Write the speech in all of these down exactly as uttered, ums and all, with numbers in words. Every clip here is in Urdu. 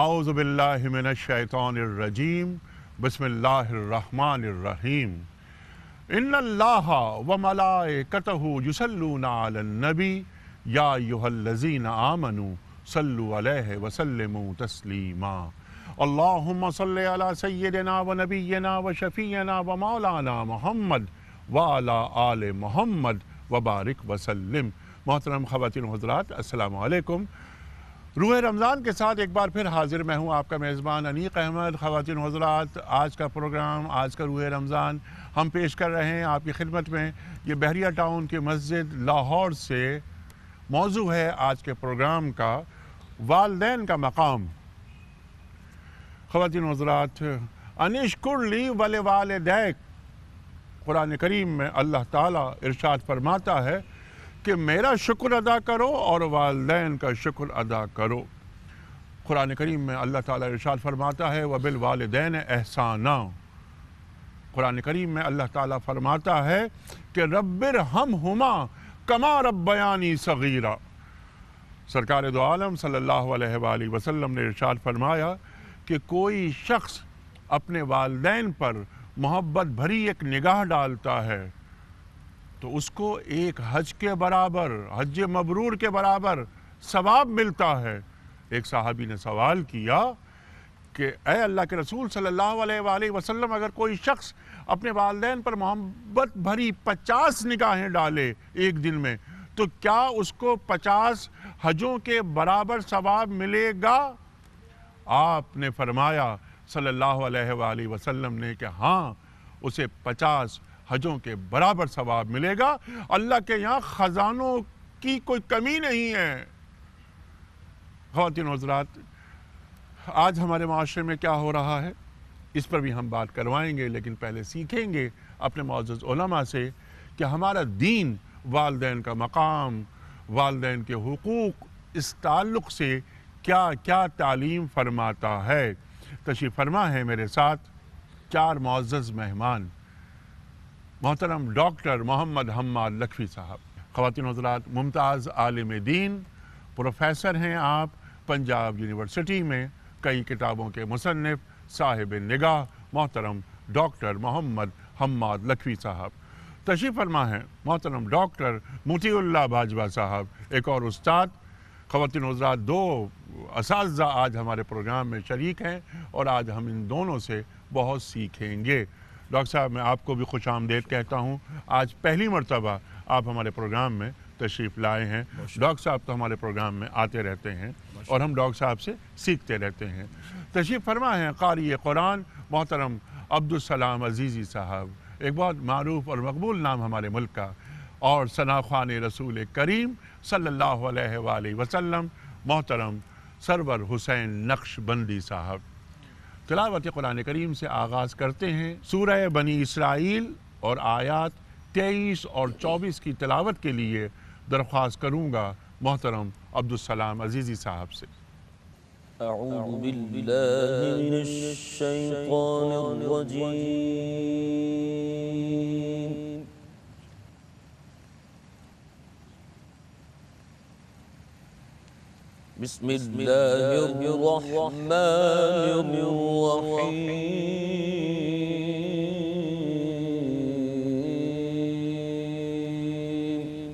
اعوذ باللہ من الشیطان الرجیم بسم اللہ الرحمن الرحیم ان اللہ وملائکتہ یصلون علی النبی یا ایھا الذین آمنوا صلوا علیہ وسلموا تسلیما اللہم صلی علی سیدنا و نبینا و شفیعنا و مولانا محمد وعلی آل محمد وبارک وسلم۔ محترم خواتین و حضرات، السلام علیکم۔ روح رمضان کے ساتھ ایک بار پھر حاضر میں ہوں، آپ کا میزبان انیق احمد۔ خواتین و حضرات، آج کا پروگرام، آج کا روح رمضان ہم پیش کر رہے ہیں آپ کی خدمت میں۔ یہ بحریہ ٹاؤن کی مسجد لاہور سے موضوع ہے آج کے پروگرام کا، والدین کا مقام۔ خواتین و حضرات، انشکر لی ولی والدیک، قرآن کریم میں اللہ تعالیٰ ارشاد فرماتا ہے کہ میرا شکر ادا کرو اور والدین کا شکر ادا کرو۔ قرآن کریم میں اللہ تعالیٰ ارشاد فرماتا ہے وَبِالْوَالِدَيْنِ احساناً۔ قرآن کریم میں اللہ تعالیٰ فرماتا ہے کہ رَبِّ ارْحَمْهُمَا كَمَا رَبَّيَانِي صَغِيرًا۔ سرکار دو عالم صلی اللہ علیہ وآلہ وسلم نے ارشاد فرمایا کہ کوئی شخص اپنے والدین پر محبت بھری ایک نگاہ ڈالتا ہے تو اس کو ایک حج کے برابر، حج مبرور کے برابر ثواب ملتا ہے۔ ایک صحابی نے سوال کیا کہ اے اللہ کے رسول صلی اللہ علیہ وآلہ وسلم، اگر کوئی شخص اپنے والدین پر محبت بھری پچاس نگاہیں ڈالے ایک دن میں تو کیا اس کو پچاس حجوں کے برابر ثواب ملے گا؟ آپ نے فرمایا صلی اللہ علیہ وآلہ وسلم نے کہ ہاں، اسے پچاس حجوں کے برابر ثواب ملے گا۔ اللہ کے یہاں خزانوں کی کوئی کمی نہیں ہے۔ خواتین و حضرات، آج ہمارے معاشرے میں کیا ہو رہا ہے اس پر بھی ہم بات کروائیں گے، لیکن پہلے سیکھیں گے اپنے معزز علماء سے کہ ہمارا دین والدین کا مقام، والدین کے حقوق، اس تعلق سے کیا کیا تعلیم فرماتا ہے۔ تشریف فرما ہے میرے ساتھ چار معزز مہمان، محترم ڈاکٹر محمد حماد لکھوی صاحب۔ خواتین و حضرات، ممتاز عالم دین، پروفیسر ہیں آپ پنجاب یونیورسٹی میں، کئی کتابوں کے مصنف، صاحب نگاہ محترم ڈاکٹر محمد حماد لکھوی صاحب۔ تشریف فرما ہیں محترم ڈاکٹر مطیع اللہ باجوہ صاحب، ایک اور استاد۔ خواتین و حضرات، دو اساتذہ آج ہمارے پروگرام میں شریک ہیں اور آج ہم ان دونوں سے بہت سیکھیں گے۔ ڈاکٹر صاحب، میں آپ کو بھی خوش آمدید کہتا ہوں، آج پہلی مرتبہ آپ ہمارے پروگرام میں تشریف لائے ہیں۔ ڈاکٹر صاحب تو ہمارے پروگرام میں آتے رہتے ہیں اور ہم ڈاکٹر صاحب سے سیکھتے رہتے ہیں۔ تشریف فرما ہیں قاری قرآن محترم عبدالسلام عزیزی صاحب، ایک بہت معروف اور مقبول نام ہمارے ملک کا، اور ثناخوان رسول کریم صلی اللہ علیہ وآلہ وسلم محترم سرور حسین نقش بندی صاحب۔ تلاوت قرآن کریم سے آغاز کرتے ہیں۔ سورہ بنی اسرائیل اور آیات تیئیس اور چوبیس کی تلاوت کے لیے درخواست کروں گا محترم عبدالسلام عزیزی صاحب سے۔ اعوذ باللہ من الشیطان الرجیم۔ بسم الله الرحمن الرحيم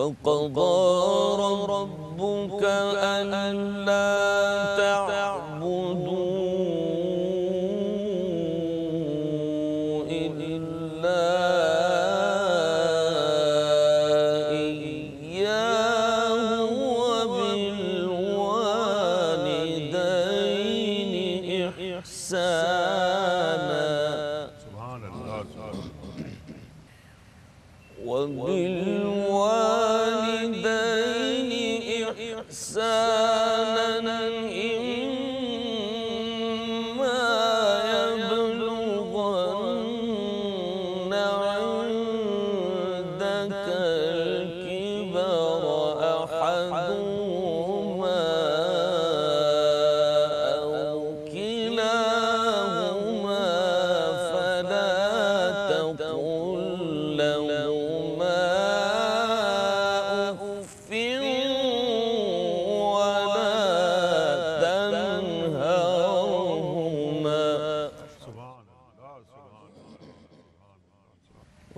وقضى ربك ألا تعبدوا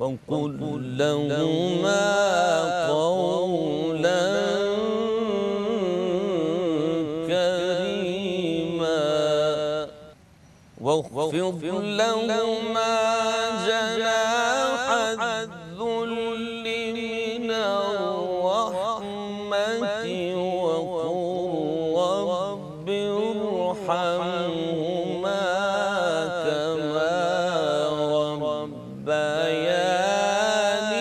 وقل لهما قولا كريما واخفض لهما جناح الذل من الرحمة وقل رب ارحمهما كما ربياني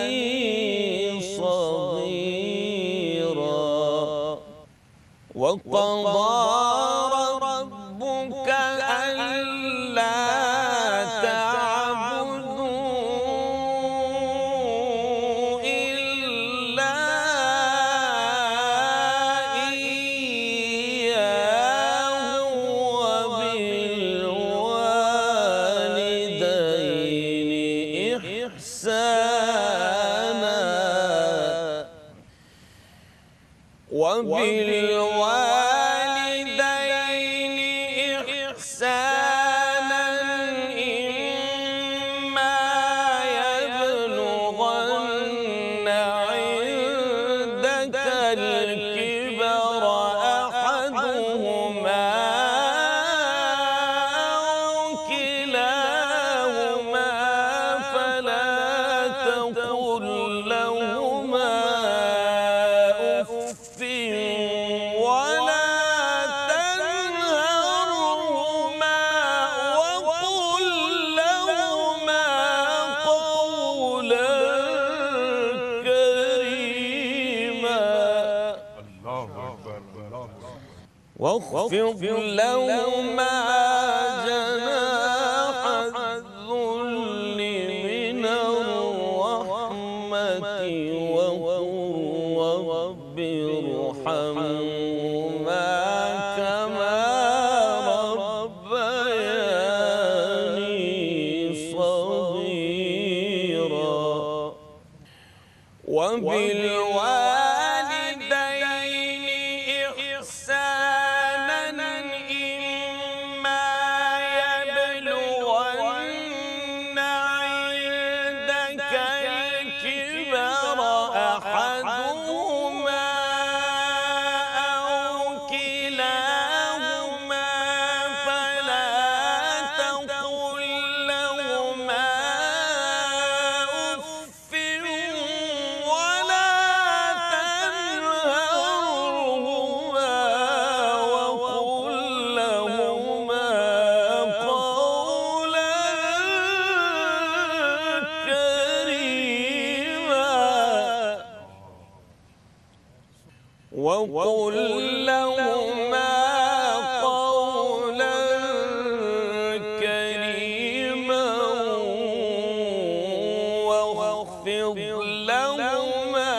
وقضى ربك ألا تعبدوا إلا إياه وبالوالدين إحسانا وبالوالدين إحسانا إما يبلغن عندك الكبر أحدهما أو كلاهما فلا تقل لهما ولا تنهرهما وقل لهما قولا كريما واخفض لهما جناح الذل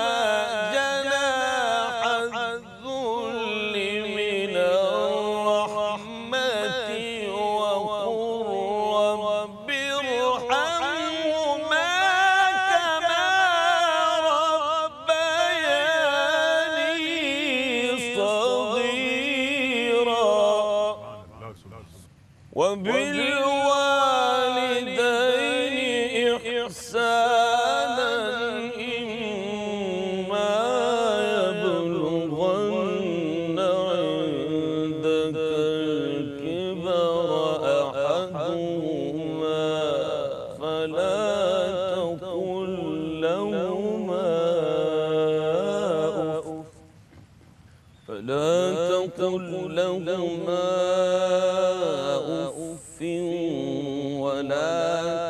من الرحمة وقل رب ارحمهما كما ربياني صغيرا وبالوالدين إحسانا إما يبلغن عندك الكبر أحدهما وقل لهما قولا كريما واخفض لهما جناح الذل من الرحمة وقل رب ارحمهما وبالوالدين إحسانا إما يبلغن عندك الكبر أحدهما فلا تقل لهما أف فلا تقل لهما ولا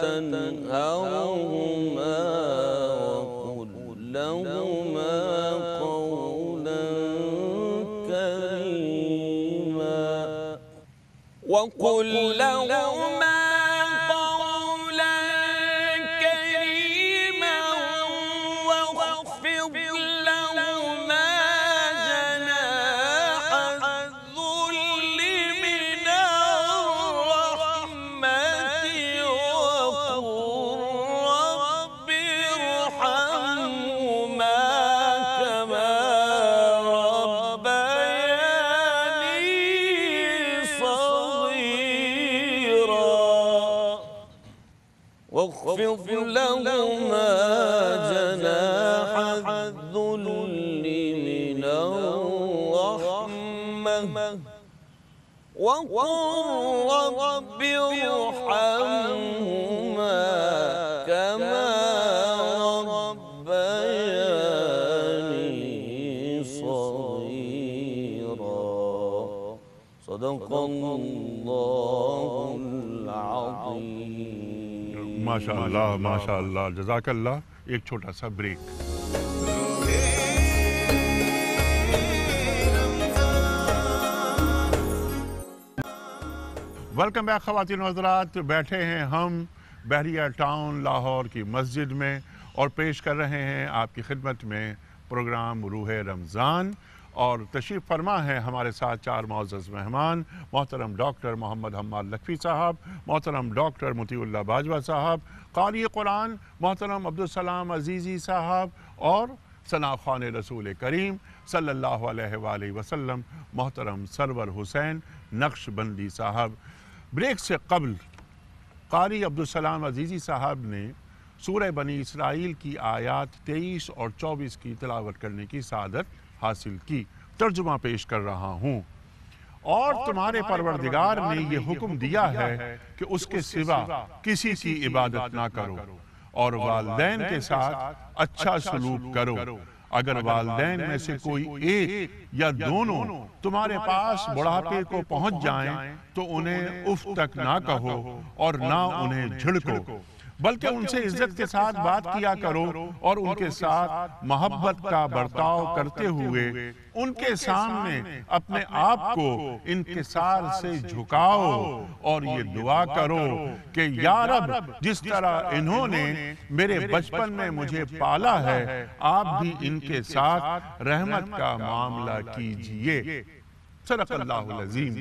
تنهرهما وقل لهما قولا كريما وقل لهما قولا كريما واخفض لهما صغيرا. واخفض لهما جناح الذل من الرحمة وقل رب ارحمهما كما ربياني صغيرا. صدق الله العظيم. ماشاء اللہ ماشاء اللہ جزاک اللہ. ایک چھوٹا سا بریک. ویلکم بیک خواتین و حضرات. بیٹھے ہیں ہم بحریہ ٹاؤن لاہور کی مسجد میں اور پیش کر رہے ہیں آپ کی خدمت میں پروگرام روح رمضان. اور تشریف فرما ہے ہمارے ساتھ چار معزز مہمان: محترم ڈاکٹر محمد حمال لکھوی صاحب، محترم ڈاکٹر مطیع اللہ باجوہ صاحب، قاری قرآن محترم عبدالسلام عزیزی صاحب، اور ثنا خوان رسول کریم صلی اللہ علیہ وآلہ وسلم محترم سرور حسین نقش بندی صاحب. بریک سے قبل قاری عبدالسلام عزیزی صاحب نے سورہ بنی اسرائیل کی آیات تیئیس اور چوبیس کی تلاوت کرنے کی سعادت حاصل کی. ترجمہ پیش کر رہا ہوں. اور تمہارے پروردگار نے یہ حکم دیا ہے کہ اس کے سوا کسی کی عبادت نہ کرو اور والدین کے ساتھ اچھا سلوک کرو. اگر والدین میں سے کوئی ایک یا دونوں تمہارے پاس بڑھاپے کو پہنچ جائیں تو انہیں اف تک نہ کہو اور نہ انہیں جھڑکو، بلکہ ان سے عزت کے ساتھ بات کیا کرو اور ان کے ساتھ محبت کا برتاؤ کرتے ہوئے ان کے سامنے اپنے آپ کو انکسار سے جھکاؤ اور یہ دعا کرو کہ یا رب، جس طرح انہوں نے میرے بچپن میں مجھے پالا ہے، آپ بھی ان کے ساتھ رحمت کا معاملہ کیجئے. صدق اللہ العظیم.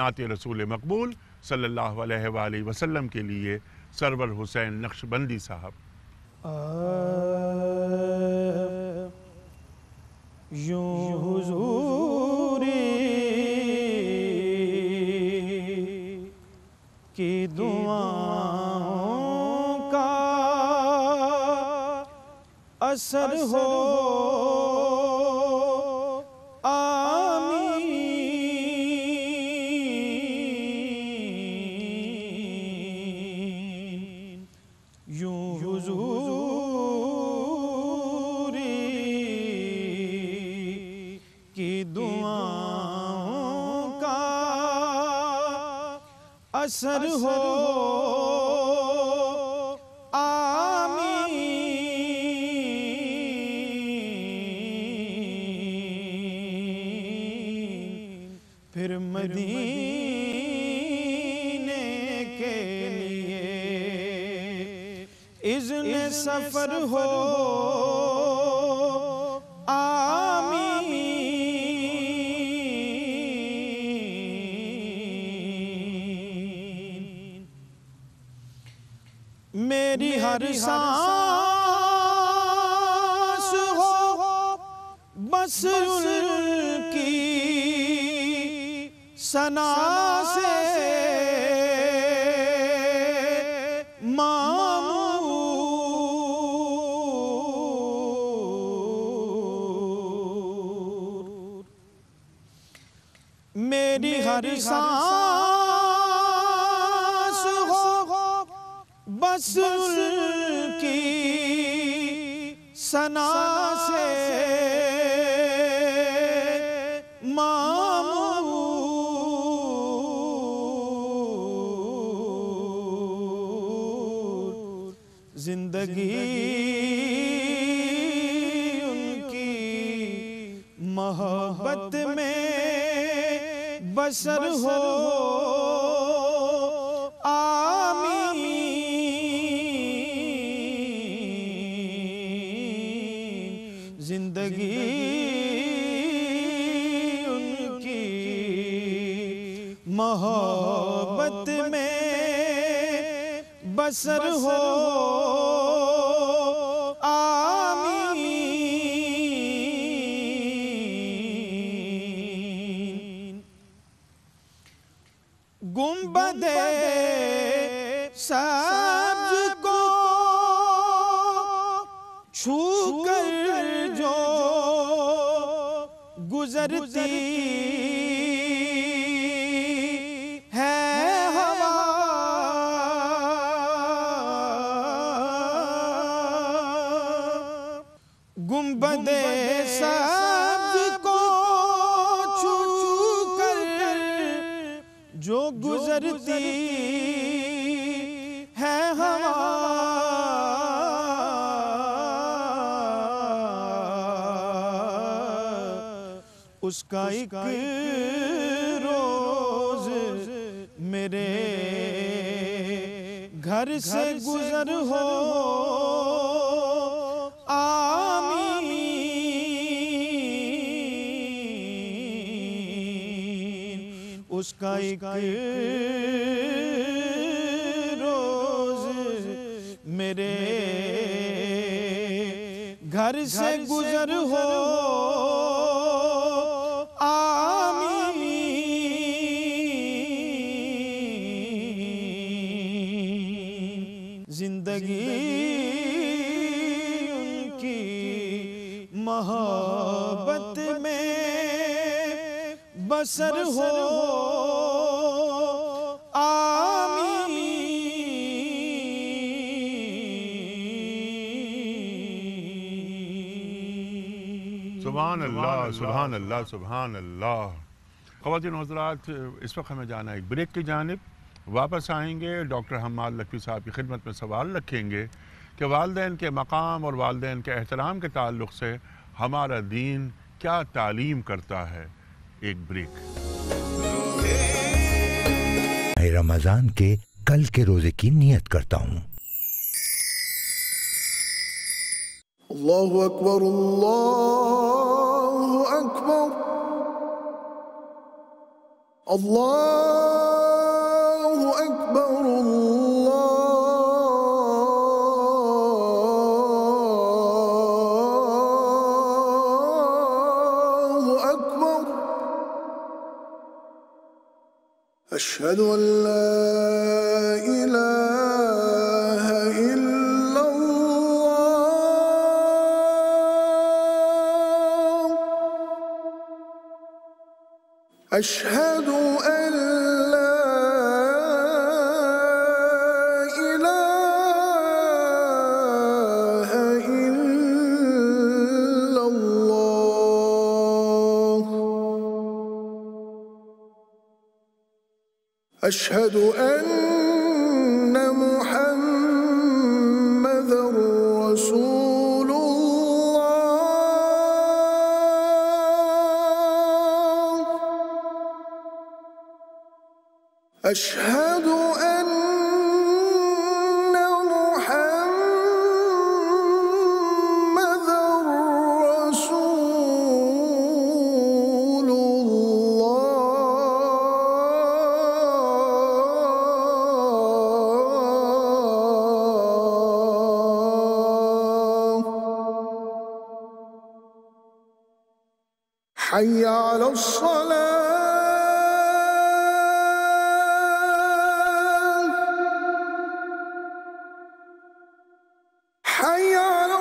نعت رسول مقبول صلی اللہ علیہ وآلہ وسلم کے لیے سرور حسین نقش بندی صاحب. یوں حضوری کی دعاؤں کا اثر ہو، اثر ہو آمین. پھر مدینے کے لیے اذن سفر ہو ہر سانس ہو بس ان کی ثنا سے معمور. میری ہر سانس بس ان کی ثنا سے معمور. زندگی ان کی محبت میں بسر ہو ان کی محبت میں بسر ہو آمین. گنبد سبز کو شکر جو گزرتی ہے ہوا گنبد سبز کو چھو چھو کر جو گزرتی ہے ہوا اس کا ایک روز میرے گھر سے گزر ہو آمین اس کا ایک روز میرے گھر سے گزر ہو زندگی ان کی محبت میں بسر ہو آمین سبحان اللہ سبحان اللہ سبحان اللہ. خواتین و حضرات اس وقت ہمیں جانا ہے ایک بریک کی جانب. واپس آئیں گے ڈاکٹر حماد لکھوی صاحب کی خدمت میں سوال رکھیں گے کہ والدین کے مقام اور والدین کے احترام کے تعلق سے ہمارا دین کیا تعلیم کرتا ہے. ایک بریک. اے رمضان کے کل کے روزے کی نیت کرتا ہوں. اللہ اکبر اللہ اکبر اللہ اکبر اللہ اکبر اشہد ان لا الہ الا اللہ اشہد ان أشهد أن محمدًا رسول الله أشهد أن محمدًا رسول حي على الصلاة حي على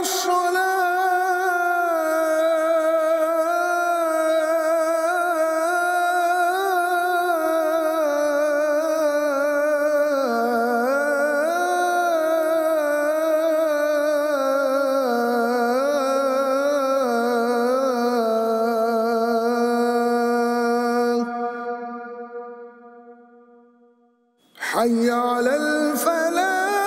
حي على الفلاح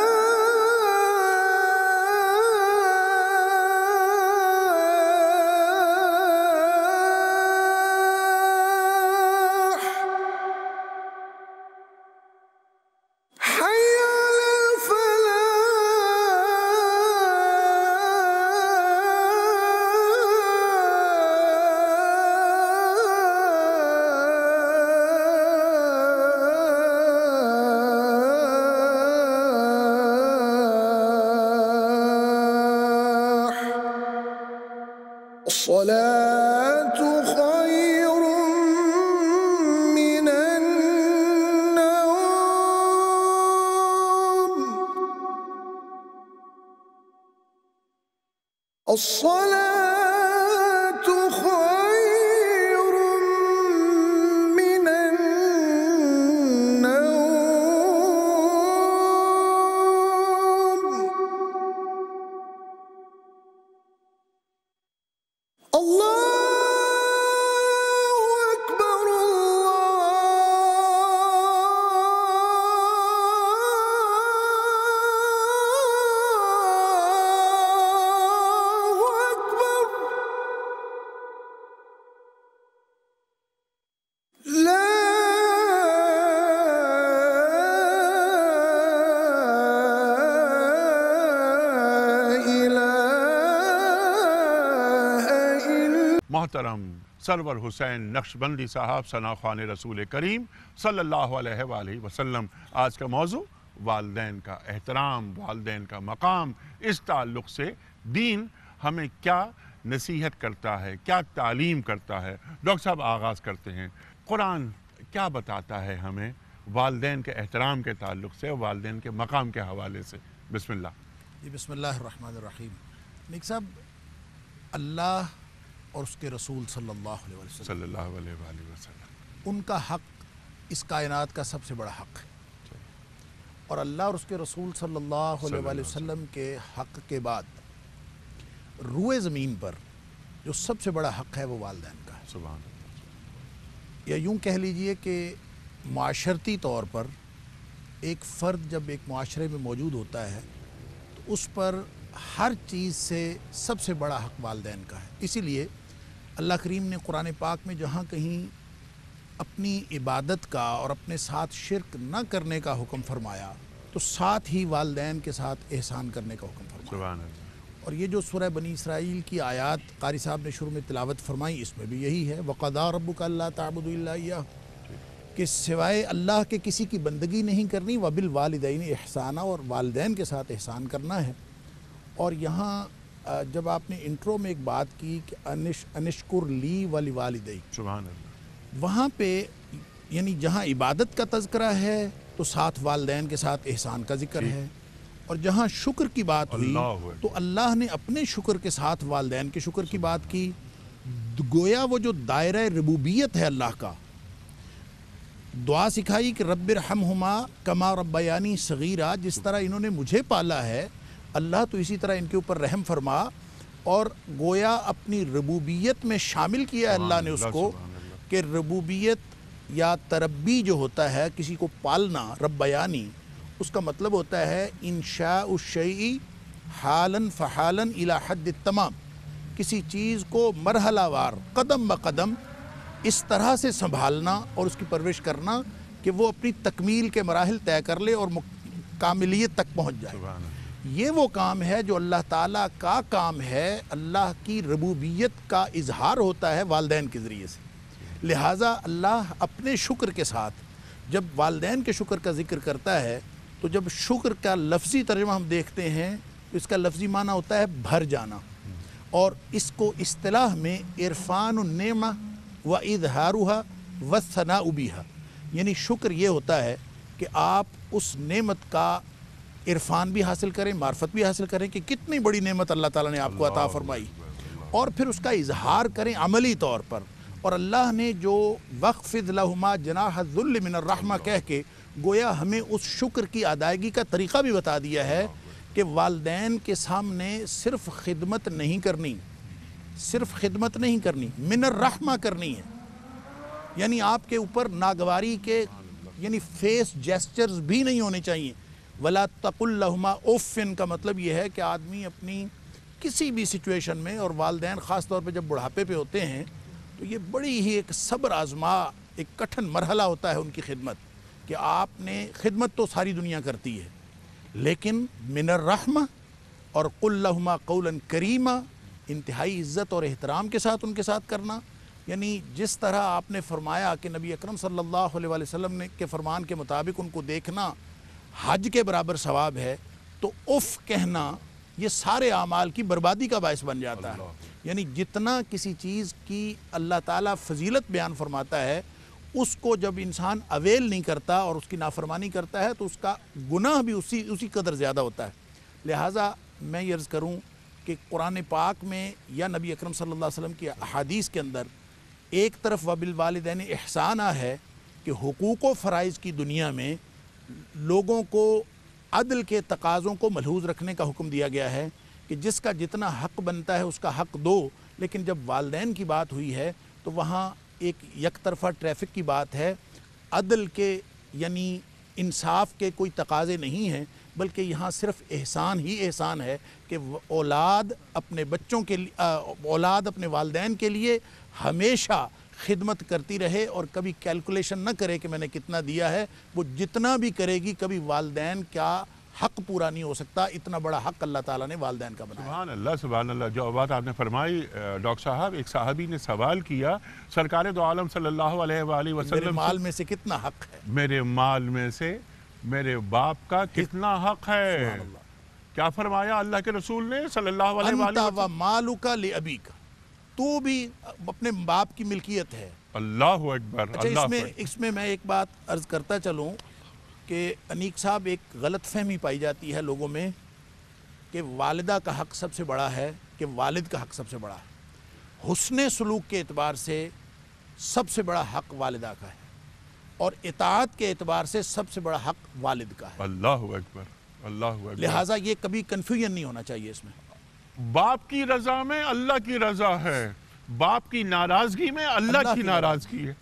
حي على الصلاة خير من النوم الصلاة خير من النوم. الله محترم سرور حسین نقش بندی صاحب ثنا خوان رسول کریم صلی اللہ علیہ وآلہ وسلم. آج کا موضوع والدین کا احترام، والدین کا مقام. اس تعلق سے دین ہمیں کیا نصیحت کرتا ہے، کیا تعلیم کرتا ہے؟ ڈاکٹر صاحب آغاز کرتے ہیں، قرآن کیا بتاتا ہے ہمیں والدین کے احترام کے تعلق سے، والدین کے مقام کے حوالے سے؟ بسم اللہ. بسم اللہ الرحمن الرحیم. نیک صاحب، اللہ اور اس کے رسول صلی اللہ علیہ وسلم صلی اللہ علیہ وآلہ وسلم ان کا حق اس کائنات کا سب سے بڑا حق ہے، اور اللہ اور اس کے رسول صلی اللہ علیہ وآلہ وسلم کے حق کے بعد روئے زمین پر جو سب سے بڑا حق ہے وہ والدین کا ہے. سبحان اللہ. یا یوں کہہ لیجئے کہ معاشرتی طور پر ایک فرد جب ایک معاشرے میں موجود ہوتا ہے تو اس پر ہر چیز سے سب سے بڑا حق والدین کا ہے. اسی لیے اللہ کریم نے قرآن پاک میں جہاں کہیں اپنی عبادت کا اور اپنے ساتھ شرک نہ کرنے کا حکم فرمایا تو ساتھ ہی والدین کے ساتھ احسان کرنے کا حکم فرمایا. سبحان اللہ. اور یہ جو سورہ بنی اسرائیل کی آیات قاری صاحب نے شروع میں تلاوت فرمائی اس میں بھی یہی ہے، وَقَضَىٰ رَبُّكَ أَلَّا تَعْبُدُوا إِلَّا إِيَّاهُ، کہ سوائے اللہ کے کسی کی بندگی نہیں کرنی، وَبِالْوَالِدَيْنِ احسانہ، اور والدین کے ساتھ احسان کرنا ہے. اور یہاں جب آپ نے انٹرو میں ایک بات کی کہ انش انشکر لی ولی والدی، سبحان اللہ، وہاں پہ یعنی جہاں عبادت کا تذکرہ ہے تو ساتھ والدین کے ساتھ احسان کا ذکر ہے، اور جہاں شکر کی بات ہوئی تو اللہ نے اپنے شکر کے ساتھ والدین کے شکر کی بات کی. گویا وہ جو دائرہ ربوبیت ہے اللہ کا، دعا سکھائی کہ رب ارحمہما کما ربیانی صغیرہ، جس طرح انہوں نے مجھے پالا ہے اللہ تو اسی طرح ان کے اوپر رحم فرما، اور گویا اپنی ربوبیت میں شامل کیا ہے اللہ نے اس کو، کہ ربوبیت یا تربی جو ہوتا ہے کسی کو پالنا، ربیانی، اس کا مطلب ہوتا ہے انشاء الشیء حالاً فحالاً الی حد التمام، کسی چیز کو مرحلہ وار قدم بقدم اس طرح سے سنبھالنا اور اس کی پرورش کرنا کہ وہ اپنی تکمیل کے مراحل طے کر لے اور کاملیت تک پہنچ جائے. یہ وہ کام ہے جو اللہ تعالیٰ کا کام ہے، اللہ کی ربوبیت کا اظہار ہوتا ہے والدین کے ذریعے سے. لہٰذا اللہ اپنے شکر کے ساتھ جب والدین کے شکر کا ذکر کرتا ہے تو جب شکر کا لفظی ترجمہ ہم دیکھتے ہیں تو اس کا لفظی معنی ہوتا ہے بھر جانا، اور اس کو اصطلاح میں عرفان النعمہ و اظہارہا و ثناء بہا، یعنی شکر یہ ہوتا ہے کہ آپ اس نعمت کا عرفان بھی حاصل کریں، معرفت بھی حاصل کریں کہ کتنی بڑی نعمت اللہ تعالیٰ نے آپ کو عطا فرمائی، اور پھر اس کا اظہار کریں عملی طور پر. اور اللہ نے جو وَخْفِضْ لَهُمَا جَنَاحَ الذُّلِّ مِنَ الرَّحْمَةِ کہہ کے گویا ہمیں اس شکر کی ادائیگی کا طریقہ بھی بتا دیا ہے کہ والدین کے سامنے صرف خدمت نہیں کرنی، صرف خدمت نہیں کرنی، من الرحمہ کرنی ہے، یعنی آپ کے اوپر ناگواری کے یعنی فیس جیسچرز بھی نہیں ہونے چاہیے. وَلَا تَقُلْ لَهُمَا اُفٍ کا مطلب یہ ہے کہ آدمی اپنی کسی بھی سچویشن میں، اور والدین خاص طور پہ جب بڑھاپے پہ ہوتے ہیں تو یہ بڑی ہی ایک صبر آزما، ایک کٹھن مرحلہ ہوتا ہے ان کی خدمت، کہ آپ نے خدمت تو ساری دنیا کرتی ہے لیکن من الرحمہ، اور قُلْ لَهُمَا قَوْلًا كَرِيمًا، انتہائی عزت اور احترام کے ساتھ ان کے ساتھ کرنا. یعنی جس طرح آپ نے فرمایا کہ نبی اکرم صلی اللہ علیہ وآلہ وسلم نے کے فرمان کے مطابق ان کو دیکھنا حج کے برابر ثواب ہے، تو اف کہنا یہ سارے اعمال کی بربادی کا باعث بن جاتا ہے. یعنی جتنا کسی چیز کی اللہ تعالیٰ فضیلت بیان فرماتا ہے اس کو جب انسان اویل نہیں کرتا اور اس کی نافرمانی کرتا ہے تو اس کا گناہ بھی اسی اسی قدر زیادہ ہوتا ہے. لہٰذا میں یہ عرض کروں کہ قرآن پاک میں یا نبی اکرم صلی اللہ علیہ وسلم کی احادیث کے اندر ایک طرف وبالوالدین احسانہ ہے کہ حقوق و فرائض کی دنیا میں لوگوں کو عدل کے تقاضوں کو ملحوظ رکھنے کا حکم دیا گیا ہے کہ جس کا جتنا حق بنتا ہے اس کا حق دو، لیکن جب والدین کی بات ہوئی ہے تو وہاں ایک یک طرفہ ٹریفک کی بات ہے، عدل کے یعنی انصاف کے کوئی تقاضے نہیں ہیں، بلکہ یہاں صرف احسان ہی احسان ہے کہ اولاد اپنے بچوں کے اولاد اپنے والدین کے لیے ہمیشہ خدمت کرتی رہے اور کبھی کیلکولیشن نہ کرے کہ میں نے کتنا دیا ہے، وہ جتنا بھی کرے گی کبھی والدین کا حق پورا نہیں ہو سکتا، اتنا بڑا حق اللہ تعالیٰ نے والدین کا بنایا۔ سبحان اللہ سبحان اللہ، جو بات آپ نے فرمائی ڈاکٹر صاحب، ایک صحابی نے سوال کیا سرکار دو عالم صلی اللہ علیہ وآلہ وسلم، میرے مال میں سے کتنا حق ہے، میرے مال میں سے میرے باپ کا کتنا حق ہے؟ سبحان اللہ، کیا فرمایا اللہ کے رسول نے صلی اللہ علیہ وآلہ وسلم؟ انت و مالک لابیک، تو بھی اپنے باپ کی ملکیت ہے۔ اللہ اکبر۔ اچھا اس میں اس میں میں ایک بات عرض کرتا چلوں کہ انیک صاحب ایک غلط فہمی پائی جاتی ہے لوگوں میں کہ والدہ کا حق سب سے بڑا ہے کہ والد کا حق سب سے بڑا ہے۔ حسن سلوک کے اعتبار سے سب سے بڑا حق والدہ کا ہے اور اطاعت کے اعتبار سے سب سے بڑا حق والد کا ہے۔ اللہ اکبر اللہ اکبر۔ لہٰذا یہ کبھی کنفیوژن نہیں ہونا چاہیے، اس میں باپ کی رضا میں اللہ کی رضا ہے، باپ کی ناراضگی میں اللہ, اللہ کی ناراضگی ہے،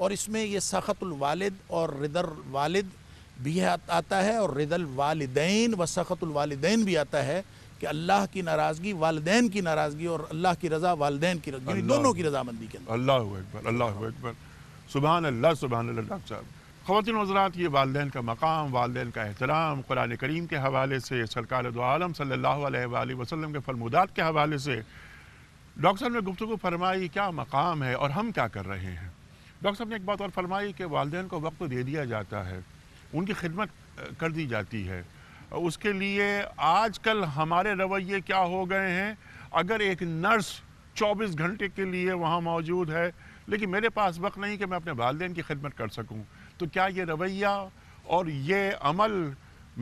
اور اس میں یہ سخط الوالد اور رضا الوالد بھی آتا ہے اور رضا الوالدین و سخط الوالدین بھی آتا ہے کہ اللہ کی ناراضگی والدین کی ناراضگی اور اللہ کی رضا والدین کی رضا، یعنی دونوں کی رضامندی کے اندر۔ اللہ اکبر اللہ اکبر سبحان اللہ سبحان اللہ۔ ڈاکٹر صاحب، خواتین و حضرات، یہ والدین کا مقام، والدین کا احترام، قرآن کریم کے حوالے سے، سرکار دو عالم صلی اللہ علیہ وآلہ وسلم کے فرمودات کے حوالے سے ڈاکٹر صاحب نے گفتگو فرمائی، کیا مقام ہے اور ہم کیا کر رہے ہیں۔ ڈاکٹر صاحب نے ایک بات اور فرمائی کہ والدین کو وقت دے دیا جاتا ہے، ان کی خدمت کر دی جاتی ہے، اس کے لیے آج کل ہمارے رویے کیا ہو گئے ہیں، اگر ایک نرس چوبیس گھنٹے کے لیے وہاں موجود ہے لیکن میرے پاس وقت نہیں کہ میں اپنے والدین کی خدمت کر سکوں، تو کیا یہ رویہ اور یہ عمل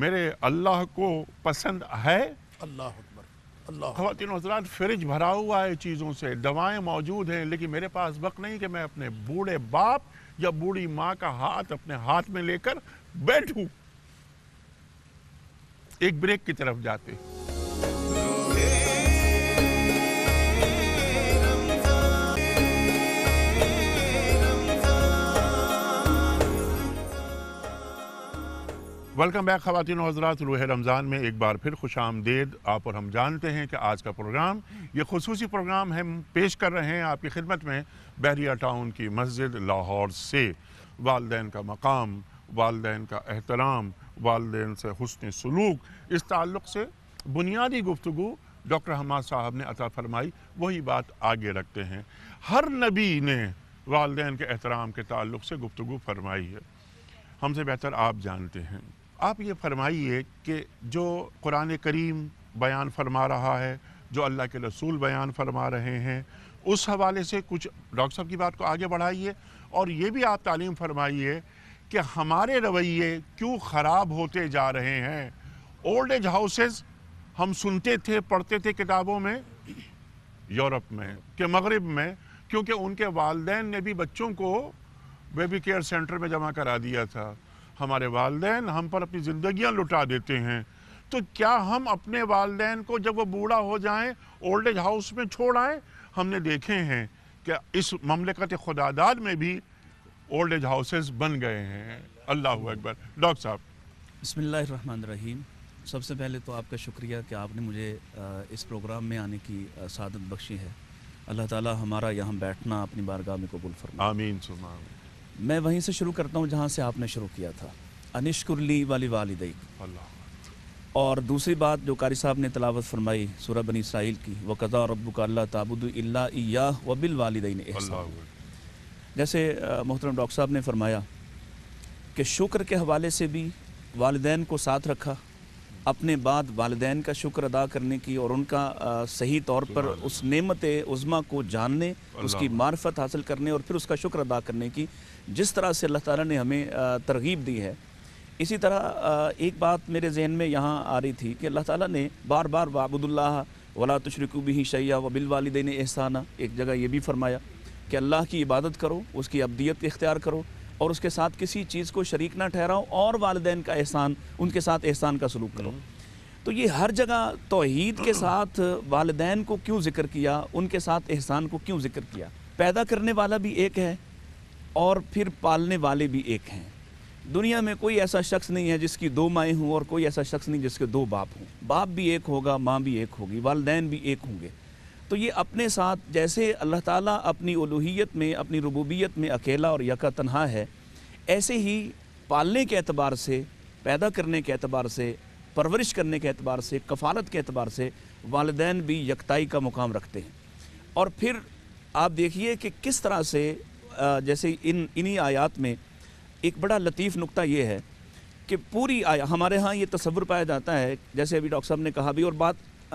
میرے اللہ کو پسند ہے؟ اللہ اکبر اللہ۔ خواتین و حضرات، فرج بھرا ہوا ہے چیزوں سے، دوائیں موجود ہیں لیکن میرے پاس وقت نہیں کہ میں اپنے بوڑھے باپ یا بوڑھی ماں کا ہاتھ اپنے ہاتھ میں لے کر بیٹھوں۔ ایک بریک کی طرف جاتے ہیں۔ ویلکم بیک خواتین و حضرات، روح رمضان میں ایک بار پھر خوش آمدید آپ، اور ہم جانتے ہیں کہ آج کا پروگرام، یہ خصوصی پروگرام ہم پیش کر رہے ہیں آپ کی خدمت میں بحریہ ٹاؤن کی مسجد لاہور سے، والدین کا مقام، والدین کا احترام، والدین سے حسن سلوک، اس تعلق سے بنیادی گفتگو ڈاکٹر حماد صاحب نے عطا فرمائی، وہی بات آگے رکھتے ہیں۔ ہر نبی نے والدین کے احترام کے تعلق سے گفتگو فرمائی ہے، ہم سے بہتر آپ جانتے ہیں۔ آپ یہ فرمائیے کہ جو قرآن کریم بیان فرما رہا ہے، جو اللہ کے رسول بیان فرما رہے ہیں، اس حوالے سے کچھ ڈاکٹر صاحب کی بات کو آگے بڑھائیے، اور یہ بھی آپ تعلیم فرمائیے کہ ہمارے رویے کیوں خراب ہوتے جا رہے ہیں۔ اولڈ ایج ہاؤسز ہم سنتے تھے، پڑھتے تھے کتابوں میں، یورپ میں کہ مغرب میں، کیونکہ ان کے والدین نے بھی بچوں کو بیبی کیئر سینٹر میں جمع کرا دیا تھا۔ ہمارے والدین ہم پر اپنی زندگیاں لٹا دیتے ہیں، تو کیا ہم اپنے والدین کو جب وہ بوڑھا ہو جائیں اولڈ ایج ہاؤس میں چھوڑ آئیں؟ ہم نے دیکھے ہیں کہ اس مملکت خداداد میں بھی اولڈ ایج ہاؤسز بن گئے ہیں۔ اللہ اکبر۔ ڈاکٹر صاحب، بسم اللہ الرحمن الرحیم۔ سب سے پہلے تو آپ کا شکریہ کہ آپ نے مجھے اس پروگرام میں آنے کی سعادت بخشی ہے۔ اللہ تعالی ہمارا یہاں بیٹھنا اپنی بارگاہ میں قبول فرمائے، آمین سم آمین۔ میں وہیں سے شروع کرتا ہوں جہاں سے آپ نے شروع کیا تھا، انشکر لی ولی والدیک۔ اور دوسری بات جو قاری صاحب نے تلاوت فرمائی سورہ بنی اسرائیل کی، وَقَضَىٰ رَبُّكَ أَلَّا تَعْبُدُوا إِلَّا إِيَّاهُ وَبِالْوَالِدَيْنِ إِحْسَانًا۔ جیسے محترم ڈاکٹر صاحب نے فرمایا کہ شکر کے حوالے سے بھی والدین کو ساتھ رکھا، اپنے بعد والدین کا شکر ادا کرنے کی اور ان کا صحیح طور پر اس نعمت عظمہ کو جاننے، اس کی معرفت حاصل کرنے اور پھر اس کا شکر ادا کرنے کی جس طرح سے اللہ تعالیٰ نے ہمیں ترغیب دی ہے۔ اسی طرح ایک بات میرے ذہن میں یہاں آ رہی تھی کہ اللہ تعالیٰ نے بار بار وَاعْبُدُ اللَّهَ ولا تشرکو بہ شیئا وبالوالدین احسانا، ایک جگہ یہ بھی فرمایا کہ اللہ کی عبادت کرو، اس کی عبدیت اختیار کرو اور اس کے ساتھ کسی چیز کو شریک نہ ٹھہراؤ اور والدین کا احسان، ان کے ساتھ احسان کا سلوک کرو۔ تو یہ ہر جگہ توحید کے ساتھ والدین کو کیوں ذکر کیا، ان کے ساتھ احسان کو کیوں ذکر کیا؟ پیدا کرنے والا بھی ایک ہے اور پھر پالنے والے بھی ایک ہیں۔ دنیا میں کوئی ایسا شخص نہیں ہے جس کی دو مائیں ہوں اور کوئی ایسا شخص نہیں جس کے دو باپ ہوں۔ باپ بھی ایک ہوگا، ماں بھی ایک ہوگی، والدین بھی ایک ہوں گے۔ تو یہ اپنے ساتھ جیسے اللہ تعالیٰ اپنی الوہیت میں، اپنی ربوبیت میں اکیلا اور یکا تنہا ہے، ایسے ہی پالنے کے اعتبار سے، پیدا کرنے کے اعتبار سے، پرورش کرنے کے اعتبار سے، کفالت کے اعتبار سے والدین بھی یکتائی کا مقام رکھتے ہیں۔ اور پھر آپ دیکھیے کہ کس طرح سے جیسے ان انہی آیات میں ایک بڑا لطیف نقطہ یہ ہے کہ پوری آیا، ہمارے ہاں یہ تصور پایا جاتا ہے، جیسے ابھی ڈاکٹر صاحب نے کہا بھی اور بات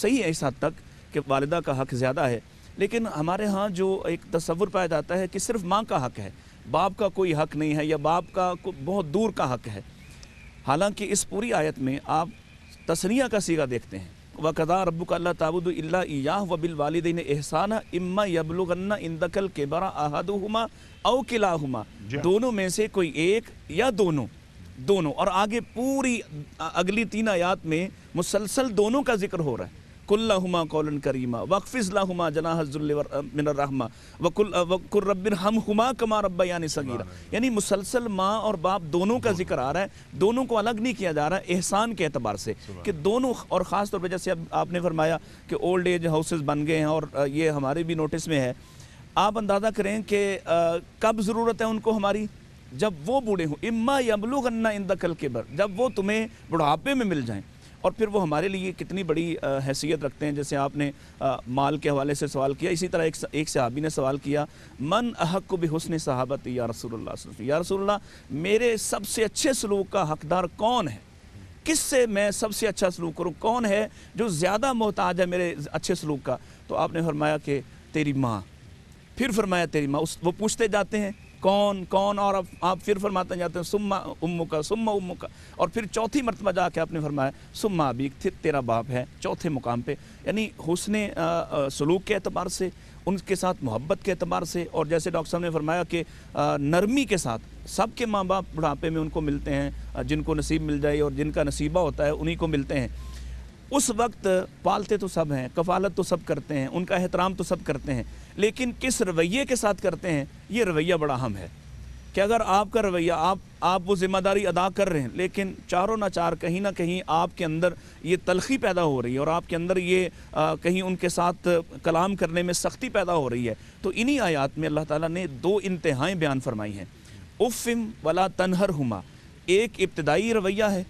صحیح ہے اس حد تک کہ والدہ کا حق زیادہ ہے، لیکن ہمارے ہاں جو ایک تصور پایا جاتا ہے کہ صرف ماں کا حق ہے، باپ کا کوئی حق نہیں ہے یا باپ کا بہت دور کا حق ہے۔ حالانکہ اس پوری آیت میں آپ تثنیہ کا صیغہ دیکھتے ہیں، وَقَضَىٰ رَبُّكَ أَلَّا تَعْبُدُوا إِلَّا إِيَّاهُ وَبِالْوَالِدَيْنِ إِحْسَانًا إِمَّا يَبْلُغَنَّ عِندَكَ الْكِبَرَ أَحَدُهُمَا أَوْ كِلَاهُمَا، دونوں میں سے کوئی ایک یا دونوں، دونوں۔ اور آگے پوری اگلی تین آیات میں مسلسل دونوں کا ذکر ہو رہا ہے، قُلْ لَهُمَا قَوْلًا كَرِيمًا وَاخْفِضْ لَهُمَا جَنَاحَ الذُّلِّ مِنَ الرَّحْمَةِ وَقُلْ رَبِّ ارْحَمْهُمَا كَمَا رَبَّيَانِي صَغِيرًا۔ یعنی مسلسل ماں اور باپ دونوں کا ذکر آ رہا ہے، دونوں کو الگ نہیں کیا جا رہا ہے احسان کے اعتبار سے کہ دونوں۔ اور خاص طور پہ جیسے اب آپ نے فرمایا کہ اولڈ ایج ہاؤسز بن گئے ہیں اور یہ ہمارے بھی نوٹس میں ہے، آپ اندازہ کریں کہ کب ضرورت ہے ان کو ہماری، جب وہ بوڑھے ہوں، اما یبلغن عندک الکبر، جب وہ تمہیں بڑھاپے میں مل جائیں۔ اور پھر وہ ہمارے لیے کتنی بڑی حیثیت رکھتے ہیں، جیسے آپ نے مال کے حوالے سے سوال کیا، اسی طرح ایک صحابی نے سوال کیا، من احق بحسن صحابت یا رسول اللہ صلی اللہ علیہ وسلم، یا رسول اللہ میرے سب سے اچھے سلوک کا حقدار کون ہے، کس سے میں سب سے اچھا سلوک کروں، کون ہے جو زیادہ محتاج ہے میرے اچھے سلوک کا؟ تو آپ نے فرمایا کہ تیری ماں، پھر فرمایا تیری ماں، وہ پوچھتے جاتے ہیں کون کون، اور اب آپ پھر فرماتے جاتے ہیں سمّا امّکا سمّا امّکا، اور پھر چوتھی مرتبہ جا کے آپ نے فرمایا سمّا ابیک، تیرا باپ ہے، چوتھے مقام پہ۔ یعنی حسن سلوک کے اعتبار سے، ان کے ساتھ محبت کے اعتبار سے، اور جیسے ڈاکٹر صاحب نے فرمایا کہ نرمی کے ساتھ۔ سب کے ماں باپ بڑھاپے میں ان کو ملتے ہیں، جن کو نصیب مل جائے اور جن کا نصیبہ ہوتا ہے انہی کو ملتے ہیں۔ اس وقت پالتے تو سب ہیں، کفالت تو سب کرتے ہیں، ان کا احترام تو سب کرتے ہیں، لیکن کس رویے کے ساتھ کرتے ہیں، یہ رویہ بڑا اہم ہے کہ اگر آپ کا رویہ، آپ آپ وہ ذمہ داری ادا کر رہے ہیں لیکن چاروں ناچار کہیں نہ کہیں آپ کے اندر یہ تلخی پیدا ہو رہی ہے اور آپ کے اندر یہ کہیں ان کے ساتھ کلام کرنے میں سختی پیدا ہو رہی ہے، تو انہی آیات میں اللہ تعالیٰ نے دو انتہائیں بیان فرمائی ہیں، افم ولا تنہرہما، ایک ابتدائی رویہ ہے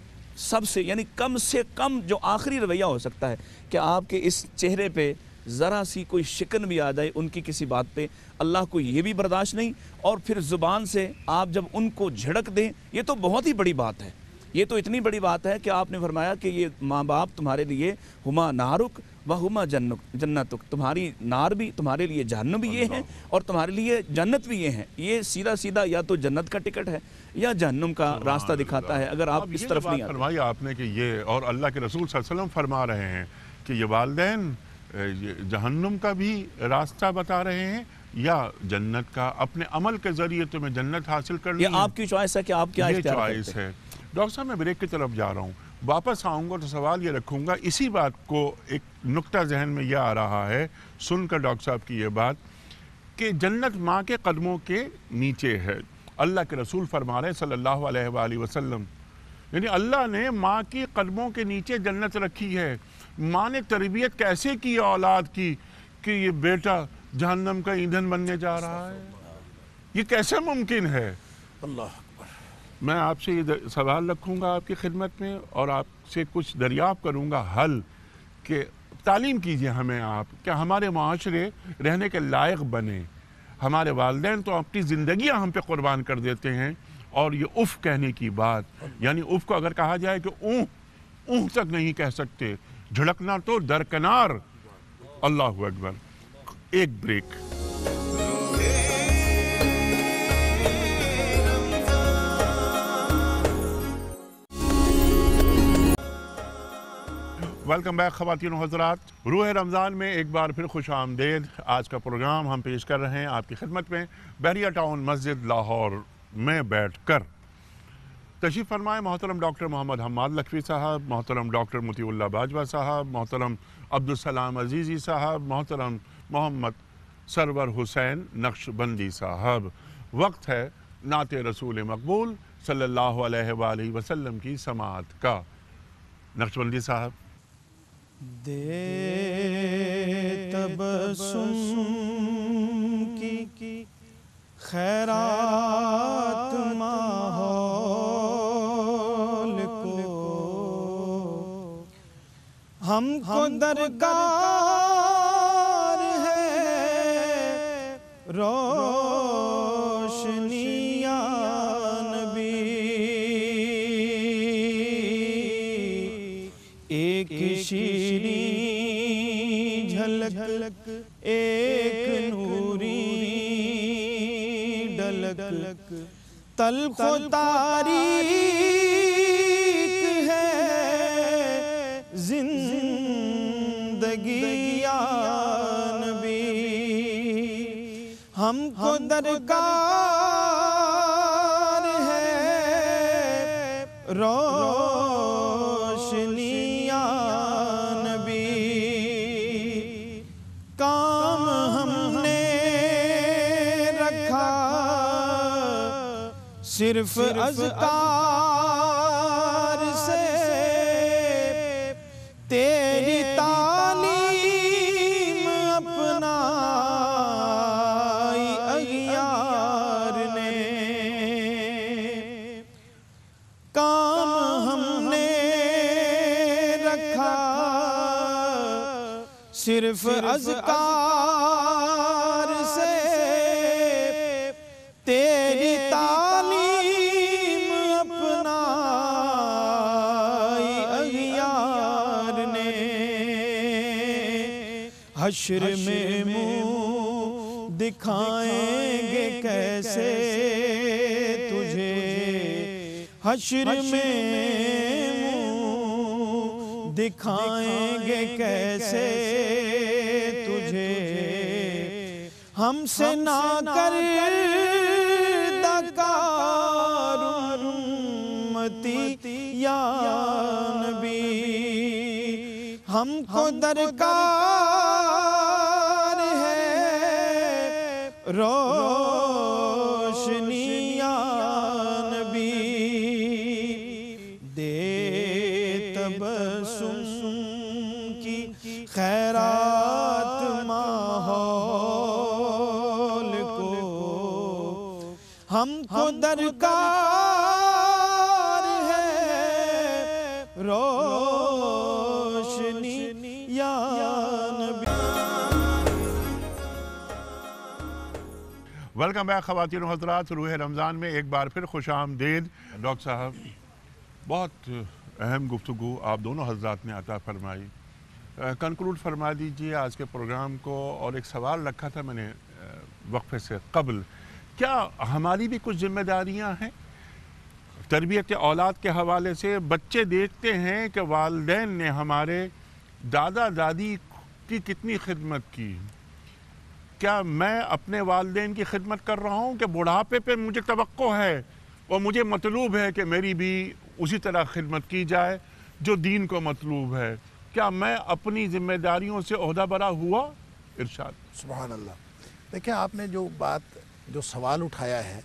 سب سے، یعنی کم سے کم جو آخری رویہ ہو سکتا ہے کہ آپ کے اس چہرے پہ ذرا سی کوئی شکن بھی آ جائے ان کی کسی بات پہ، اللہ کو یہ بھی برداشت نہیں، اور پھر زبان سے آپ جب ان کو جھڑک دیں، یہ تو بہت ہی بڑی بات ہے، یہ تو اتنی بڑی بات ہے کہ آپ نے فرمایا کہ یہ ماں باپ تمہارے لیے ہما نارک وہما جنتک، تمہاری نار بھی، تمہارے لیے جہنم بھی یہ ہیں اور تمہارے لیے جنت بھی یہ ہیں۔ یہ سیدھا سیدھا یا تو جنت کا ٹکٹ ہے یا جہنم کا راستہ دکھاتا ہے اگر آپ اس طرف نہیں آتے۔ فرمائی آپ نے کہ یہ، اور اللہ کے رسول صلی اللہ علیہ وسلم فرما رہے ہیں کہ یہ والدین جہنم کا بھی راستہ بتا رہے ہیں یا جنت کا، اپنے عمل کے ذریعے تمہیں جنت حاصل کرنی ہے، یہ آپ کی چوائس ہے کہ آپ کیا اختیار کرتے ہیں۔ یہ چوائس ہے۔ ڈاکٹر صاحب میں بریک کی طرف جا رہا ہوں، واپس آؤں گا تو سوال یہ رکھوں گا، اسی بات کو ایک نقطہ ذہن میں یہ آ رہا ہے سن کر ڈاکٹر صاحب کی یہ بات کہ جنت ماں کے قدموں کے نیچے ہے، اللہ کے رسول فرما رہے صلی اللہ علیہ وآلہ وسلم، یعنی اللہ نے ماں کے قدموں کے نیچے جنت رکھی ہے۔ ماں نے تربیت کیسے کی اولاد کی کہ یہ بیٹا جہنم کا ایندھن بننے جا رہا ہے، یہ کیسے ممکن ہے؟ اللہ میں آپ سے یہ سوال رکھوں گا آپ کی خدمت میں اور آپ سے کچھ دریافت کروں گا حل، کہ تعلیم کیجئے ہمیں آپ کہ ہمارے معاشرے رہنے کے لائق بنے۔ ہمارے والدین تو اپنی زندگیاں ہم پہ قربان کر دیتے ہیں، اور یہ اف کہنے کی بات، یعنی اف کو اگر کہا جائے کہ اون اون تک نہیں کہہ سکتے، جھڑکنا تو درکنار۔ اللہ اکبر، ایک بریک۔ ویلکم بیک خواتین و حضرات، روح رمضان میں ایک بار پھر خوش آمدید۔ آج کا پروگرام ہم پیش کر رہے ہیں آپ کی خدمت میں بحریہ ٹاؤن مسجد لاہور میں بیٹھ کر۔ تشریف فرمائے محترم ڈاکٹر محمد حماد لکھوی صاحب، محترم ڈاکٹر مطیع اللہ باجوہ صاحب، محترم عبدالسلام عزیزی صاحب، محترم محمد سرور حسین نقش بندی صاحب۔ وقت ہے نعت رسول مقبول صلی اللہ علیہ وآلہ وسلم کی سماعت کا۔ نقش بندی صاحب، دے تبسم کی خیرات ماحول کو، ہم کو درکار ہے روشنی نبی، ایک شیریں جھلک ایک نوری ڈلک، تلخ و تاریک ہے زندگی یا نبی، ہم کو درکار ہے روشنی صرف اذکار سے، تیری تعلیم اپنائی اغیار نے، کام ہم نے رکھا صرف اذکار سے، تیری تعلیم حشر میں منہ دکھائیں گے کیسے تجھے، حشر میں منہ دکھائیں گے کیسے تجھے، ہم سے نہ کر دکار امتی یا نبی، ہم کو درکار روشنی یا نبی، دے تبسم کی خیرات ماحول کو، ہم کو درکار ہے روشنی یا نبی۔ ویلکم بیک خواتین و حضرات، روح رمضان میں ایک بار پھر خوش آمدید۔ ڈاکٹر صاحب، بہت اہم گفتگو آپ دونوں حضرات نے عطا فرمائی، کنکلوڈ فرما دیجئے آج کے پروگرام کو۔ اور ایک سوال رکھا تھا میں نے وقفے سے قبل، کیا ہماری بھی کچھ ذمہ داریاں ہیں تربیت اولاد کے حوالے سے؟ بچے دیکھتے ہیں کہ والدین نے ہمارے دادا دادی کی کتنی خدمت کی، کیا میں اپنے والدین کی خدمت کر رہا ہوں کہ بڑھاپے پہ مجھے توقع ہے اور مجھے مطلوب ہے کہ میری بھی اسی طرح خدمت کی جائے جو دین کو مطلوب ہے؟ کیا میں اپنی ذمہ داریوں سے عہدہ برا ہوا؟ ارشاد۔ سبحان اللہ، دیکھیں آپ نے جو بات جو سوال اٹھایا ہے،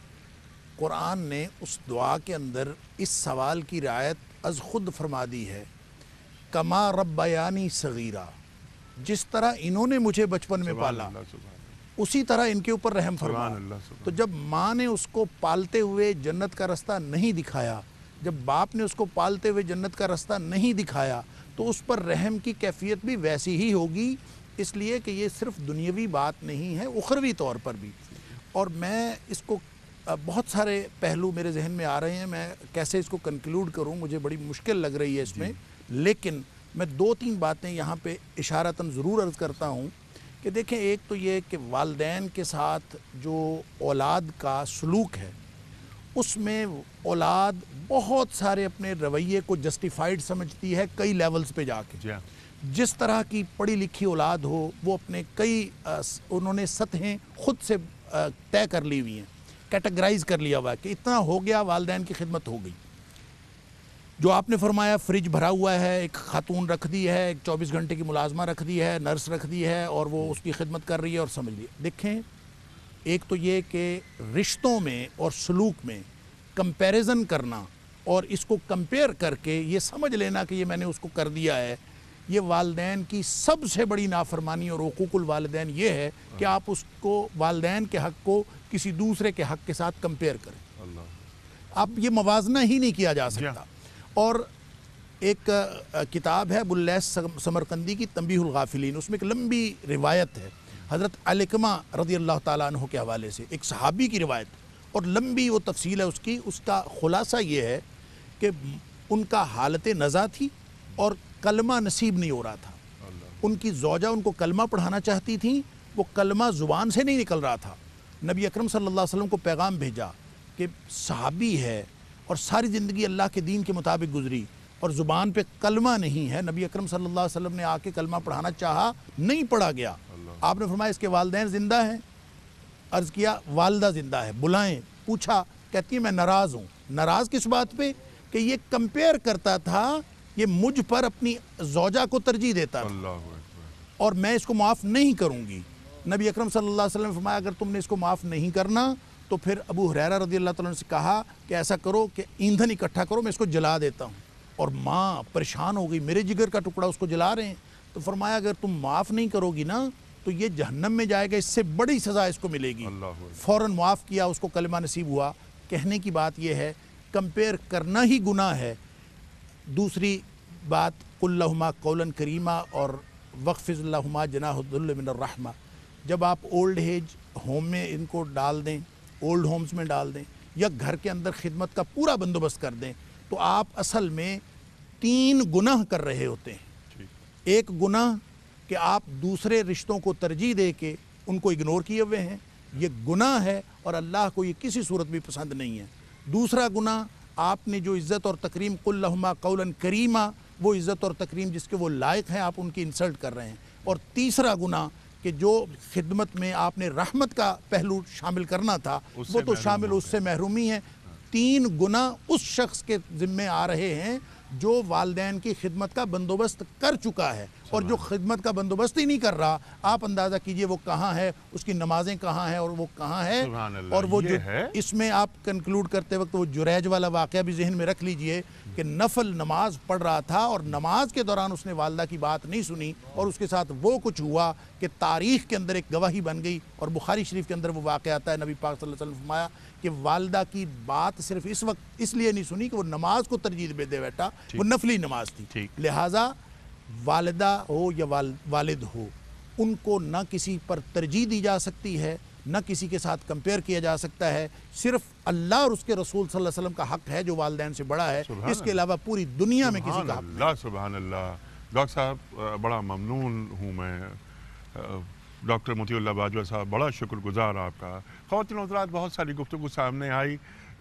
قرآن نے اس دعا کے اندر اس سوال کی رعایت از خود فرما دی ہے، کما ربیانی صغیرہ، جس طرح انہوں نے مجھے بچپن میں پالا اسی طرح ان کے اوپر رحم فرمایا۔ تو جب ماں نے اس کو پالتے ہوئے جنت کا رستہ نہیں دکھایا، جب باپ نے اس کو پالتے ہوئے جنت کا رستہ نہیں دکھایا، تو اس پر رحم کی کیفیت بھی ویسی ہی ہوگی، اس لیے کہ یہ صرف دنیاوی بات نہیں ہے، اخروی طور پر بھی۔ اور میں اس کو بہت سارے پہلو میرے ذہن میں آ رہے ہیں، میں کیسے اس کو کنکلوڈ کروں، مجھے بڑی مشکل لگ رہی ہے اس میں، لیکن میں دو تین باتیں یہاں پہ اشارتاً ضرور عرض کرتا ہوں کہ دیکھیں، ایک تو یہ کہ والدین کے ساتھ جو اولاد کا سلوک ہے اس میں اولاد بہت سارے اپنے رویے کو جسٹیفائیڈ سمجھتی ہے کئی لیولز پہ جا کے. جس طرح کی پڑھی لکھی اولاد ہو وہ اپنے کئی انہوں نے سطحیں خود سے طے کر لی ہوئی ہیں, کیٹیگرائز کر لیا ہوا ہے کہ اتنا ہو گیا والدین کی خدمت ہو گئی. جو آپ نے فرمایا فریج بھرا ہوا ہے, ایک خاتون رکھ دی ہے, ایک چوبیس گھنٹے کی ملازمہ رکھ دی ہے, نرس رکھ دی ہے اور وہ اس کی خدمت کر رہی ہے اور سمجھ لی. دیکھیں ایک تو یہ کہ رشتوں میں اور سلوک میں کمپیریزن کرنا اور اس کو کمپیئر کر کے یہ سمجھ لینا کہ یہ میں نے اس کو کر دیا ہے, یہ والدین کی سب سے بڑی نافرمانی اور حقوق الوالدین یہ ہے کہ آپ اس کو والدین کے حق کو کسی دوسرے کے حق کے ساتھ کمپیئر کریں. آپ یہ موازنہ ہی نہیں کیا جا سکتا. اور ایک کتاب ہے ابواللیث سمرقندی کی تنبیہ الغافلین, اس میں ایک لمبی روایت ہے حضرت علقمہ رضی اللہ تعالیٰ عنہ کے حوالے سے, ایک صحابی کی روایت اور لمبی وہ تفصیل ہے اس کی. اس کا خلاصہ یہ ہے کہ ان کا حالت نزا تھی اور کلمہ نصیب نہیں ہو رہا تھا. ان کی زوجہ ان کو کلمہ پڑھانا چاہتی تھیں, وہ کلمہ زبان سے نہیں نکل رہا تھا. نبی اکرم صلی اللہ علیہ وسلم کو پیغام بھیجا کہ صحابی ہے اور ساری زندگی اللہ کے دین کے مطابق گزری اور زبان پہ کلمہ نہیں ہے. نبی اکرم صلی اللہ علیہ وسلم نے آ کے کلمہ پڑھانا چاہا, نہیں پڑھا گیا. آپ نے فرمایا اس کے والدین زندہ ہیں؟ عرض کیا والدہ زندہ ہے. بلائیں, پوچھا, کہتی ہے میں ناراض ہوں. ناراض کس بات پہ؟ کہ یہ کمپیئر کرتا تھا, یہ مجھ پر اپنی زوجہ کو ترجیح دیتا تھا اور میں اس کو معاف نہیں کروں گی. نبی اکرم صلی اللہ علیہ وسلم نے فرمایا اگر تم نے اس کو معاف نہیں کرنا تو پھر ابو ہریرہ رضی اللہ تعالیٰ عنہ سے کہا کہ ایسا کرو کہ ایندھن اکٹھا کرو میں اس کو جلا دیتا ہوں. اور ماں پریشان ہو گئی, میرے جگر کا ٹکڑا اس کو جلا رہے ہیں. تو فرمایا اگر تم معاف نہیں کرو گی نا تو یہ جہنم میں جائے گا, اس سے بڑی سزا اس کو ملے گی. فوراً معاف کیا, اس کو کلمہ نصیب ہوا. کہنے کی بات یہ ہے کمپیئر کرنا ہی گناہ ہے. دوسری بات قل لہما قولا کریما اور وقفظ لہما جناح الذل من الرحمہ, جب آپ اولڈ ایج ہوم میں ان کو ڈال دیں, اولڈ ہومز میں ڈال دیں یا گھر کے اندر خدمت کا پورا بندوبست کر دیں تو آپ اصل میں تین گناہ کر رہے ہوتے ہیں. ایک گناہ کہ آپ دوسرے رشتوں کو ترجیح دے کے ان کو اگنور کیے ہوئے ہیں, یہ گناہ ہے اور اللہ کو یہ کسی صورت بھی پسند نہیں ہے. دوسرا گناہ آپ نے جو عزت اور تکریم قل لہما قولا کریما, وہ عزت اور تکریم جس کے وہ لائق ہیں آپ ان کی انسلٹ کر رہے ہیں. اور تیسرا گناہ کہ جو خدمت میں آپ نے رحمت کا پہلو شامل کرنا تھا وہ تو شامل, اس سے محرومی ہے. تین گناہ اس شخص کے ذمے آ رہے ہیں جو والدین کی خدمت کا بندوبست کر چکا ہے, اور جو خدمت کا بندوبست ہی نہیں کر رہا آپ اندازہ کیجئے وہ کہاں ہے, اس کی نمازیں کہاں ہیں اور وہ کہاں ہے. اور وہ جو اس میں آپ کنکلوڈ کرتے وقت وہ جریج والا واقعہ بھی ذہن میں رکھ لیجئے کہ نفل نماز پڑھ رہا تھا اور نماز کے دوران اس نے والدہ کی بات نہیں سنی اور اس کے ساتھ وہ کچھ ہوا کہ تاریخ کے اندر ایک گواہی بن گئی. اور بخاری شریف کے اندر وہ واقعہ آتا ہے, نبی پاک صلی اللہ علیہ وسلم نے فرمایا کہ والدہ کی بات صرف اس وقت اس لیے نہیں سنی کہ وہ نماز کو ترجیح دے بیٹھا, وہ نفلی نماز تھی. لہٰذا والدہ ہو یا والد ہو ان کو نہ کسی پر ترجیح دی جا سکتی ہے, نہ کسی کے ساتھ کمپیئر کیا جا سکتا ہے. صرف اللہ اور اس کے رسول صلی اللہ علیہ وسلم کا حق ہے جو والدین سے بڑا ہے, اس کے علاوہ پوری دنیا میں کسی کا حق نہیں. سبحان اللہ. ڈاکٹر صاحب بڑا ممنون ہوں میں, ڈاکٹر مطیع اللہ باجوہ صاحب, بڑا شکر گزار آپ کا. خواتین و حضرات بہت ساری گفتگو سامنے آئی.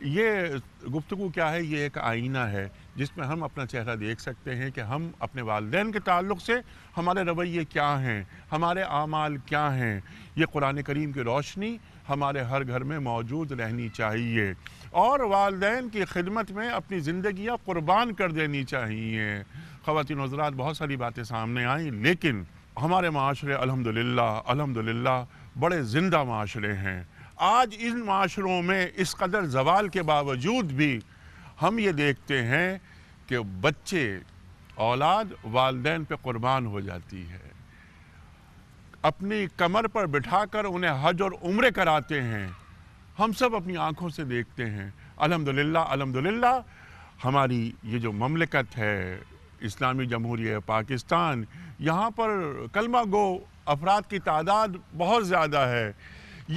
یہ گفتگو کیا ہے؟ یہ ایک آئینہ ہے جس میں ہم اپنا چہرہ دیکھ سکتے ہیں کہ ہم اپنے والدین کے تعلق سے ہمارے رویے کیا ہیں, ہمارے اعمال کیا ہیں. یہ قرآن کریم کی روشنی ہمارے ہر گھر میں موجود رہنی چاہیے اور والدین کی خدمت میں اپنی زندگیاں قربان کر دینی چاہیے. خواتین و حضرات بہت ساری باتیں سامنے آئیں, لیکن ہمارے معاشرے الحمدللہ الحمدللہ بڑے زندہ معاشرے ہیں. آج ان معاشروں میں اس قدر زوال کے باوجود بھی ہم یہ دیکھتے ہیں کہ بچے اولاد والدین پہ قربان ہو جاتی ہے, اپنی کمر پر بٹھا کر انہیں حج اور عمرے کراتے ہیں. ہم سب اپنی آنکھوں سے دیکھتے ہیں. الحمدللہ الحمدللہ ہماری یہ جو مملکت ہے اسلامی جمہوریہ پاکستان, یہاں پر کلمہ گو افراد کی تعداد بہت زیادہ ہے.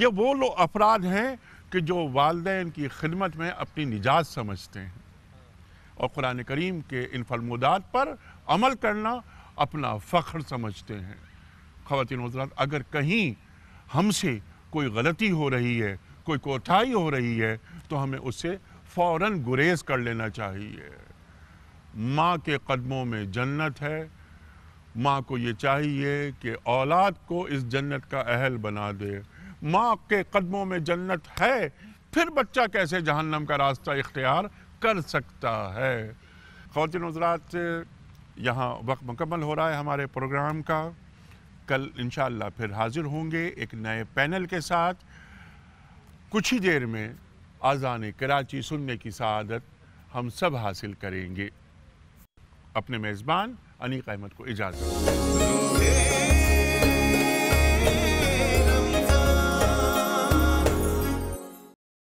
یہ وہ لوگ افراد ہیں کہ جو والدین کی خدمت میں اپنی نجات سمجھتے ہیں اور قرآن کریم کے ان فرمودات پر عمل کرنا اپنا فخر سمجھتے ہیں. خواتین و حضرات اگر کہیں ہم سے کوئی غلطی ہو رہی ہے, کوئی کوتاہی ہو رہی ہے, تو ہمیں اس سے فوراً گریز کر لینا چاہیے۔ ماں کے قدموں میں جنت ہے، ماں کو یہ چاہیے کہ اولاد کو اس جنت کا اہل بنا دے۔ ماں کے قدموں میں جنت ہے، پھر بچہ کیسے جہنم کا راستہ اختیار کر سکتا ہے؟ خواتین و حضرات، یہاں وقت مکمل ہو رہا ہے ہمارے پروگرام کا۔ کل انشاءاللہ پھر حاضر ہوں گے ایک نئے پینل کے ساتھ۔ کچھ ہی دیر میں آزان کراچی سننے کی سعادت ہم سب حاصل کریں گے۔ اپنے میزبان انیق احمد کو اجازت۔